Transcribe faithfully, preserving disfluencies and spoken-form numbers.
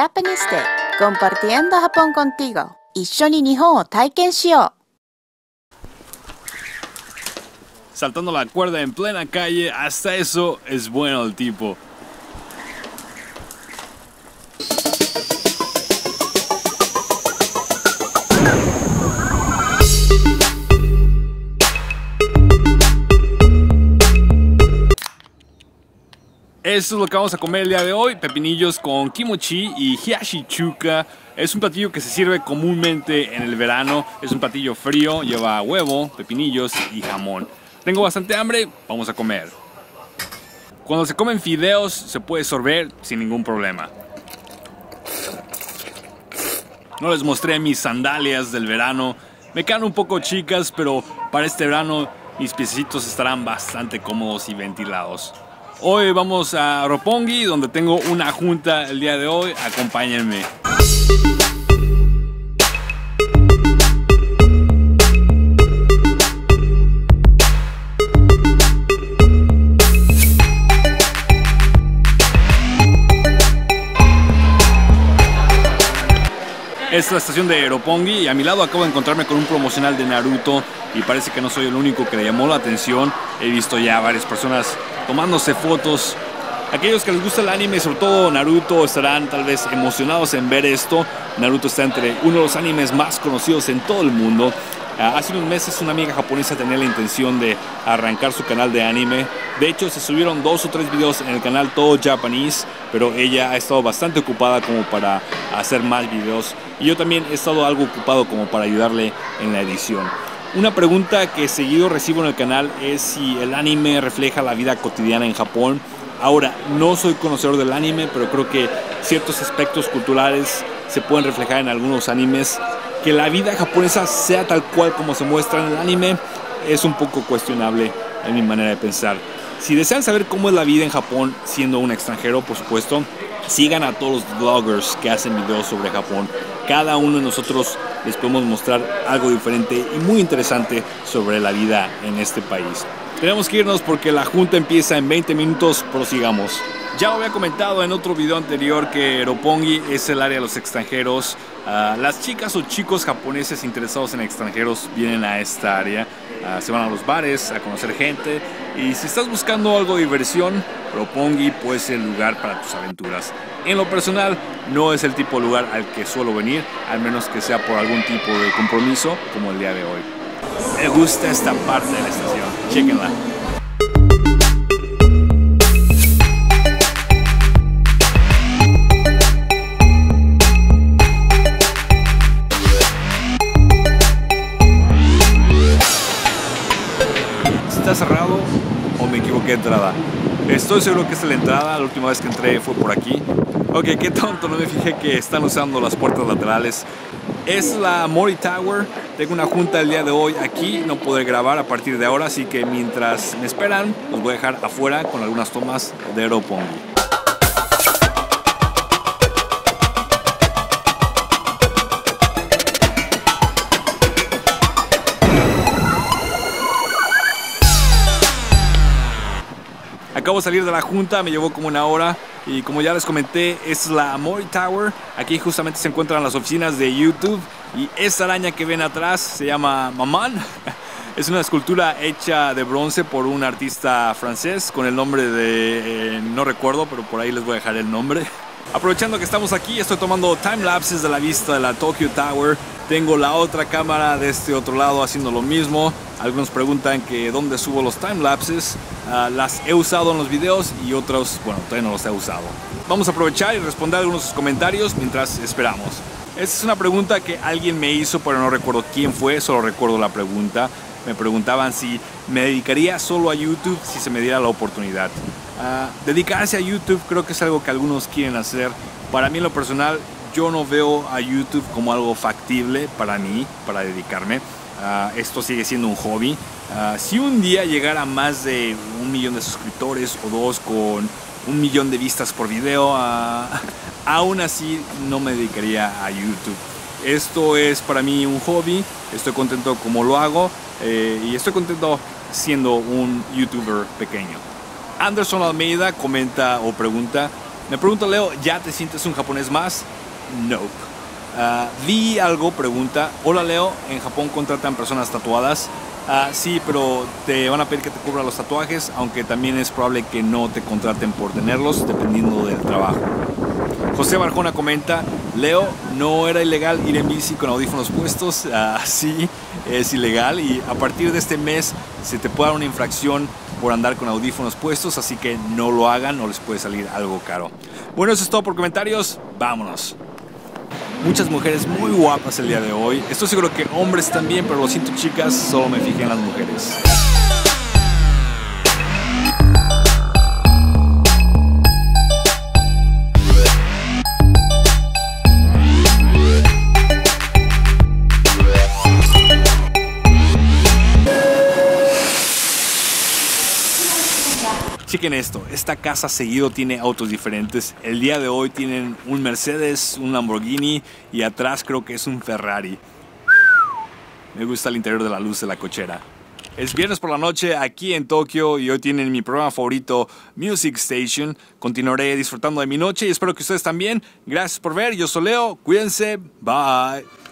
Japanistic, compartiendo Japón contigo. Isshonin Nihon o Tai Ken Shio. Saltando la cuerda en plena calle, hasta eso es bueno el tipo. Eso es lo que vamos a comer el día de hoy, pepinillos con kimochi y hiyashi chuka. Es un platillo que se sirve comúnmente en el verano, es un platillo frío, lleva huevo, pepinillos y jamón. Tengo bastante hambre, vamos a comer. Cuando se comen fideos se puede sorber sin ningún problema. No les mostré mis sandalias del verano, me quedan un poco chicas, pero para este verano mis piecitos estarán bastante cómodos y ventilados. Hoy vamos a Roppongi, donde tengo una junta el día de hoy. Acompáñenme. Esta es la estación de Roppongi y a mi lado acabo de encontrarme con un promocional de Naruto y parece que no soy el único que le llamó la atención. He visto ya varias personas tomándose fotos. Aquellos que les gusta el anime, sobre todo Naruto, estarán tal vez emocionados en ver esto. Naruto está entre uno de los animes más conocidos en todo el mundo. Hace unos meses una amiga japonesa tenía la intención de arrancar su canal de anime. De hecho, se subieron dos o tres videos en el canal todo japonés, pero ella ha estado bastante ocupada como para hacer más videos. Y yo también he estado algo ocupado como para ayudarle en la edición. Una pregunta que seguido recibo en el canal es si el anime refleja la vida cotidiana en Japón. Ahora, no soy conocedor del anime, pero creo que ciertos aspectos culturales se pueden reflejar en algunos animes. Que la vida japonesa sea tal cual como se muestra en el anime es un poco cuestionable en mi manera de pensar. Si desean saber cómo es la vida en Japón siendo un extranjero, por supuesto, sigan a todos los vloggers que hacen videos sobre Japón. Cada uno de nosotros les podemos mostrar algo diferente y muy interesante sobre la vida en este país. Tenemos que irnos porque la junta empieza en veinte minutos, prosigamos. Ya había comentado en otro video anterior que Roppongi es el área de los extranjeros. Uh, las chicas o chicos japoneses interesados en extranjeros vienen a esta área. Uh, se van a los bares a conocer gente. Y si estás buscando algo de diversión, Roppongi puede ser el lugar para tus aventuras. En lo personal, no es el tipo de lugar al que suelo venir, al menos que sea por algún tipo de compromiso, como el día de hoy. Me gusta esta parte de la estación, chéquenla. ¿Está cerrado o me equivoqué de entrada? Estoy seguro que es la entrada, la última vez que entré fue por aquí. Ok, qué tonto, no me fijé que están usando las puertas laterales. Es la Mori Tower, tengo una junta el día de hoy aquí, no podré grabar a partir de ahora, así que mientras me esperan, los voy a dejar afuera con algunas tomas de Roppongi. Acabo de salir de la junta, me llevó como una hora y como ya les comenté, es la Mori Tower. Aquí justamente se encuentran las oficinas de YouTube y esta araña que ven atrás se llama Maman. Es una escultura hecha de bronce por un artista francés con el nombre de... Eh, no recuerdo, pero por ahí les voy a dejar el nombre. Aprovechando que estamos aquí, estoy tomando time-lapses de la vista de la Tokyo Tower. Tengo la otra cámara de este otro lado haciendo lo mismo. Algunos preguntan que dónde subo los time-lapses. Uh, las he usado en los videos y otros, bueno, todavía no los he usado. Vamos a aprovechar y responder algunos comentarios mientras esperamos. Esta es una pregunta que alguien me hizo, pero no recuerdo quién fue, solo recuerdo la pregunta. Me preguntaban si me dedicaría solo a YouTube si se me diera la oportunidad. Uh, dedicarse a YouTube creo que es algo que algunos quieren hacer. Para mí en lo personal, yo no veo a YouTube como algo factible para mí, para dedicarme. Uh, esto sigue siendo un hobby. Uh, si un día llegara a más de un millón de suscriptores o dos con un millón de vistas por video, uh, aún así no me dedicaría a YouTube. Esto es para mí un hobby, estoy contento como lo hago eh, y estoy contento siendo un YouTuber pequeño. Anderson Almeida comenta o pregunta Me pregunta Leo, ¿ya te sientes un japonés más? No. Nope. Uh, Di algo, pregunta. Hola Leo, ¿en Japón contratan personas tatuadas? Uh, sí, pero te van a pedir que te cubra los tatuajes, aunque también es probable que no te contraten por tenerlos, dependiendo del trabajo. José Barjona comenta, Leo, no era ilegal ir en bici con audífonos puestos. Uh, sí, es ilegal y a partir de este mes se te puede dar una infracción por andar con audífonos puestos, así que no lo hagan o les puede salir algo caro. Bueno, eso es todo por comentarios, vámonos. Muchas mujeres muy guapas el día de hoy. Estoy seguro que hombres también, pero lo siento chicas, solo me fijé en las mujeres. Chequen esto, esta casa seguido tiene autos diferentes. El día de hoy tienen un Mercedes, un Lamborghini y atrás creo que es un Ferrari. Me gusta el interior de la luz de la cochera. Es viernes por la noche aquí en Tokio y hoy tienen mi programa favorito, Music Station. Continuaré disfrutando de mi noche y espero que ustedes también. Gracias por ver, yo soy Leo, cuídense, bye.